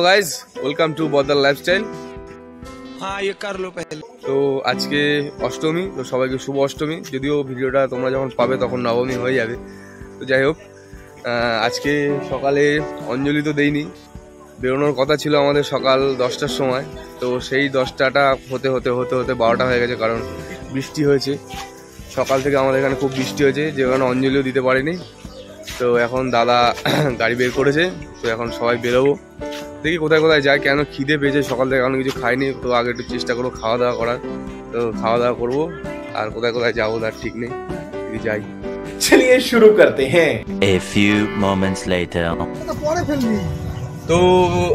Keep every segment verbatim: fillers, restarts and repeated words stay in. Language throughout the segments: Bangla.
Hello guys, welcome to border lifestyle. हाँ ये कर लो पहले। तो आज के अष्टमी, तो सबाई के शुभ अष्टमी। जदिव भिडियो तुम्हारा जो पा तक नवमी हो जाए। तो जैक आज के सकाले अंजलि तो देनी, बेरोनोर कथा छिलो आमादेर सकाल दसटार समय। तो सेई दसटाटा होते होते होते होते बारोटा हो गेছে, कारण বৃষ্টি হয়েছে সকাল থেকে আমাদের এখানে। খুব বৃষ্টি হয়েছে যে কারণে অঞ্জলিও দিতে পারিনি। তো এখন দাদা গাড়ি বের করেছে, তো এখন সবাই বেরোবো, দেখি কোথায় কোথায় যায়। কেন খিদে পেয়েছে সকাল থেকে, কারণ কিছু খাইনি। তো আগে একটু চেষ্টা করবো খাওয়া দাওয়া করার, তো খাওয়া দাওয়া করবো আর কোথায় কোথায় যাবো তার ঠিক নেই, যাই। চলিয়ে শুরু করতে হ্যাঁ। A few moments later. তো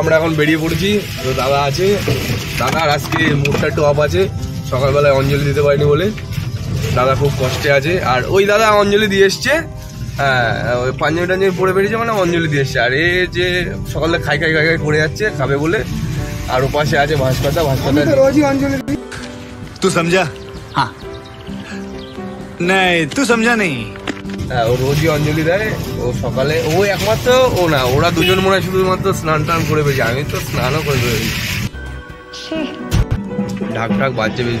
আমরা এখন বেরিয়ে পড়েছি। তো দাদা আছে, দাদার আজকে মুডটা একটু অফ আছে, সকালবেলায় অঞ্জলি দিতে পারিনি বলে দাদা খুব কষ্টে আছে। আর ওই দাদা অঞ্জলি দিয়ে এসছে, হ্যাঁ ওই পাঞ্জাবি টাঞ্জাবি পরে বেরিয়েছে মানে অঞ্জলি দিয়ে এসছে। আর এ যে সকালে খাই খাই খাই খাই করে যাচ্ছে খাবে বলে। আর ও পাশে আছে ভাস্কর্তা, ভাস্কর্তা রোজই অঞ্জলি। তুই সমঝা? হ্যাঁ নাই তুই সমঝা নেই। ও রোজই অঞ্জলি দেয়, ও সকালে। ও একমাত্র ও না, ওরা দুজন মনে হয় শুধুমাত্র স্নান টান করে বেরিয়েছে। আমি তো স্নানও করে বেরিয়েছি। ঢাক ঢাক বাজছে বেশ।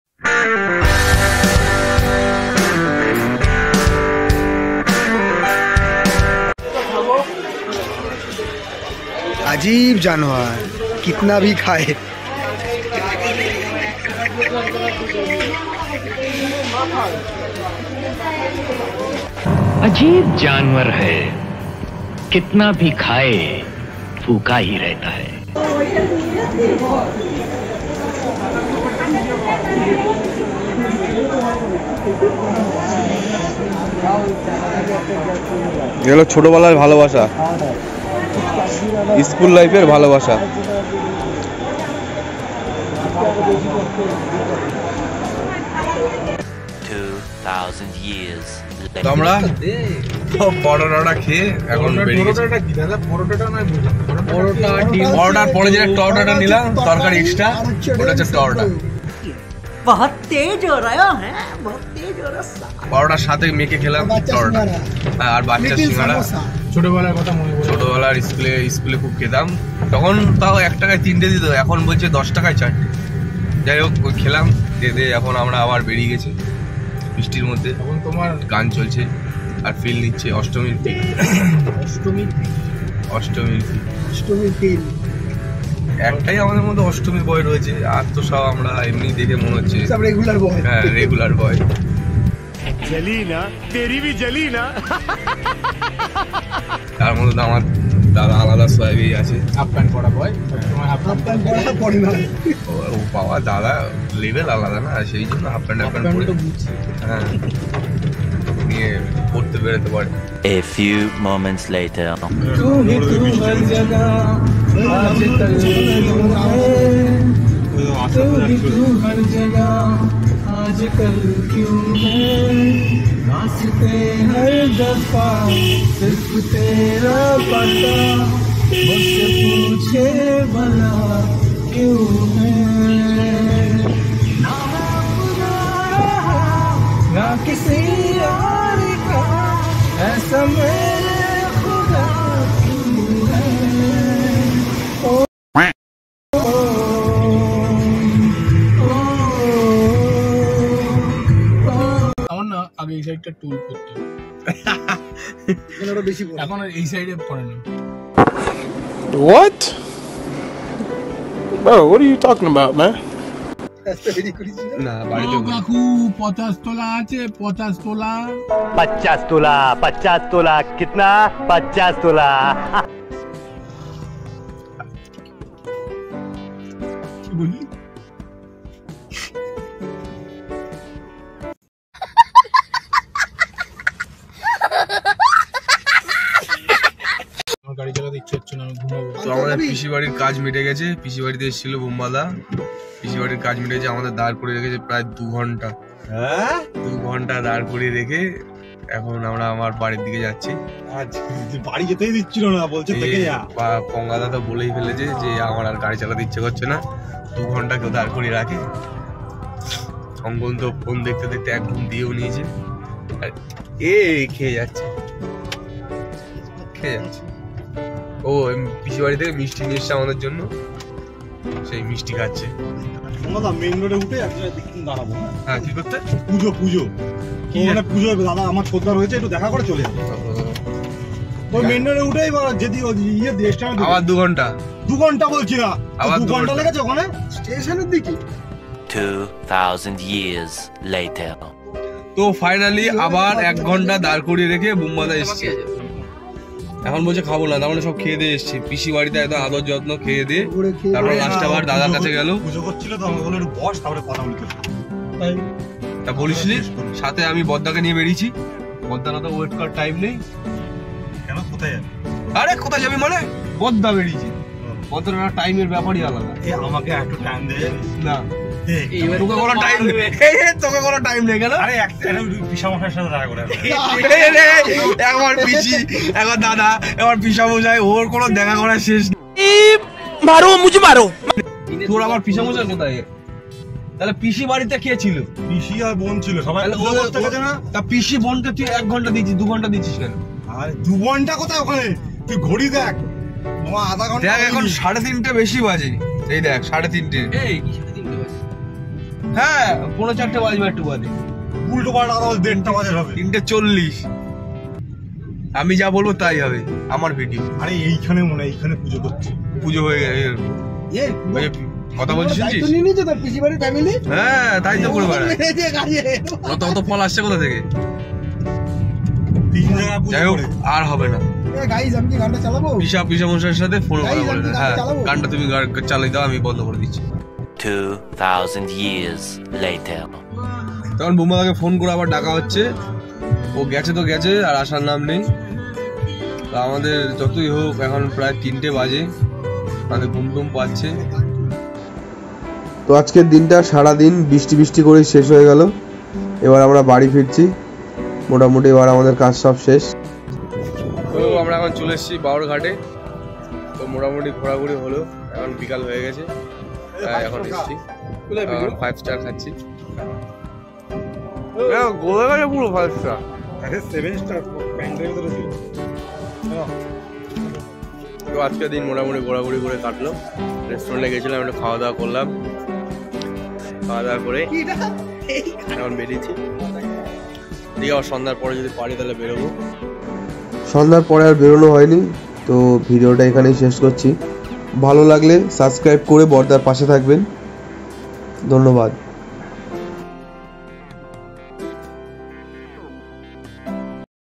अजीब जानवर कितना भी खाए। अजीब जानवर है, कितना भी खाए फूका ही रहता है। এগুলো ছোটবেলার ভালোবাসা, স্কুল লাইফের ভালোবাসা। আমরা পরোটা খেয়ে এখন বেরিয়ে গেছি। পরোটার পরে যেটা টরটাটা নিলাম, তরকারি এক্সট্রা, ওটা হচ্ছে টরটা। পরোটার সাথে মেখে খেলাম টরটা। আর বাচ্চা সিঙ্গারা, ছোটবেলার কথা মনে পড়ে। ছোটবেলার স্কুলে স্কুলে খুব খেতাম, তখন তাও এক টাকায় তিনটে দিত, এখন বলছে দশ টাকায় চারটে। যাই হোক খেলাম, খেতে এখন আমরা আবার বেরিয়ে গেছি বৃষ্টির মধ্যে। এখন তোমার গান চলছে আর ফিল নিচ্ছে। অষ্টমীর ফিল, অষ্টমীর অষ্টমীর ফিল অষ্টমীর ফিল একটাই আমাদের মধ্যে অষ্টমী বয় রয়েছে। আর তো সব আমরা এমনি দেখে মনে হচ্ছে সব রেগুলার বয়। হ্যাঁ রেগুলার বয়। জলিনা তেরি ভি জলিনা। তার মধ্যে তো আমার দাদা আলাদা সবাই আছে। আফগান পড়া বয়, আফগান পড়া পড়ি না। ও বাবা দাদা লেভেল আলাদা না, সেই জন্য আফগান আফগান পড়ি। হ্যাঁ নিয়ে পড়তে বেরোতে পারে। A few moments later. आजकल क्यों है रास्ते हर दफा सिर्फ तेरा पता, मुझसे पूछे भला क्यों है। ना मैं अपना रहा ना किसी और का, ऐसा मेरे खुदा क्यों है। আগে এই সাইডটা টুল করতে, এখানেটা বেশি পড়ে, এখন এই সাইডে পড়ে না। What? Bro, what are you talking about, man? না বাড়িতে কাকু পঞ্চাশ তোলা আছে, পঞ্চাশ তোলা, পঞ্চাশ তোলা, পঞ্চাশ তোলা कितना? পঞ্চাশ তোলা। কি বললি? ঘুমাতে ইচ্ছে হচ্ছে না, আমি ঘুমাবো। তো আমাদের পিসি বাড়ির কাজ মিটে গেছে, পিসি বাড়িতে এসেছিল বোম্বালা, পিসি বাড়ির কাজ মিটে গেছে, আমাদের দাঁড় করে রেখেছে প্রায় দু ঘন্টা হ্যাঁ দু ঘন্টা দাঁড় করে রেখে এখন আমরা আমার বাড়ির দিকে যাচ্ছি। বাড়ি যেতেই দিচ্ছিল না, বলছে পঙ্গা দাদা বলেই ফেলেছে যে আমার আর গাড়ি চালাতে ইচ্ছে করছে না, দু ঘন্টা কেউ দাঁড় করিয়ে রাখে। অঙ্গন তো ফোন দেখতে দেখতে এক ঘুম দিয়েও নিয়েছে, আর এ খেয়ে যাচ্ছে খেয়ে যাচ্ছে। ও পিসি বাড়ি থেকে মিষ্টি নিয়ে এসছে আমাদের জন্য, সেই মিষ্টি খাচ্ছে। মেইন রোডে উঠে দাঁড়াবো, হ্যাঁ কি করতে পুজো পুজো দাদা আমার শ্রদ্ধা রয়েছে একটু দেখা করে চলে যাবে। ওই মেইন রোডে উঠেই যদি আবার দু ঘন্টা দু ঘন্টা বলছি না, আবার দু ঘন্টা লেগেছে ওখানে স্টেশনের দিকে। two thousand years later তো ফাইনালি আবার এক ঘন্টা দাঁড় করিয়ে রেখে বোম্বাদা এসছে। এখন বলছে খাবো না, তারপরে সব খেয়ে দিয়ে এসছি পিসি বাড়িতে, এত আদর যত্ন খেয়ে দিয়ে তারপরে লাস্ট আবার দাদার কাছে গেল। তা বলিস নি সাথে আমি বদ্দাকে নিয়ে বেরিয়েছি, বদ্দার তো ওয়েট করার টাইম নেই। কেন কোথায় যাবি? আরে কোথায় যাবি মানে বদ্দা বেরিয়েছি, বদ্দার টাইমের ব্যাপারই আলাদা। এ আমাকে একটু টাইম দে না, পিসি বাড়িতে কে ছিল? পিসি আর বোন ছিল। পিসি বোনকে তুই এক ঘন্টা দিচ্ছিস, দু ঘন্টা দিচ্ছিস কেন? দু ঘন্টা কোথায়, ওখানে তুই ঘড়ি দেখ আধা ঘন্টা। দেখ এখন সাড়ে তিনটে বেশি বাজে, এই দেখ সাড়ে তিনটে হ্যাঁ পনেরো চারটে বাজবে, একটু বাজে উল্টো পাল্টা দেড়টা বাজে হবে, তিনটে চল্লিশ। আমি যা বলবো তাই হবে আমার ভিডিও। আরে এইখানে মনে হয় এইখানে পুজো করছে, পুজো হয়ে গেছে। কথা বলছিস হ্যাঁ তাই তো করে বেড়ায়, অত অত ফল আসছে কোথা থেকে? যাই হোক আর হবে না, পিসা পিসা মশাইয়ের সাথে ফোন করে বলে হ্যাঁ গানটা তুমি চালিয়ে দাও আমি বন্ধ করে দিচ্ছি। two thousand years later তখন বোম্বাদাকে ফোন করে আবার ডাকা হচ্ছে, ও গেছে তো গেছে আর আসার নাম নেই। তো আমাদের যতই হোক এখন প্রায় তিনটে বাজে, আমাদের ঘুম ঘুম পাচ্ছে। তো আজকের দিনটা সারাদিন বৃষ্টি বৃষ্টি করেই শেষ হয়ে গেল। এবার আমরা বাড়ি ফিরছি, মোটামুটি এবার আমাদের কাজ সব শেষ। তো আমরা এখন চলে এসেছি বাউর ঘাটে, তো মোটামুটি ঘোরাঘুরি হলো, এখন বিকাল হয়ে গেছে। এখন এসছি ফাইভ স্টার খাচ্ছি, গোলা গাড়ি পুরো five star, seven star pandal ধরেছিল। তো আজকের দিন মোটামুটি ঘোরাঘুরি করে কাটলো, রেস্টুরেন্টে গেছিলাম একটু খাওয়া দাওয়া করলাম, খাওয়া দাওয়া করে এখন বেরিয়েছি। ঠিক আছে সন্ধ্যার পরে যদি পারি তাহলে বেরোবো, সন্ধ্যার পরে আর বেরোনো হয়নি। তো ভিডিওটা এখানেই শেষ করছি, ভালো লাগলে সাবস্ক্রাইব করে বর্দার পাশে থাকবেন, ধন্যবাদ।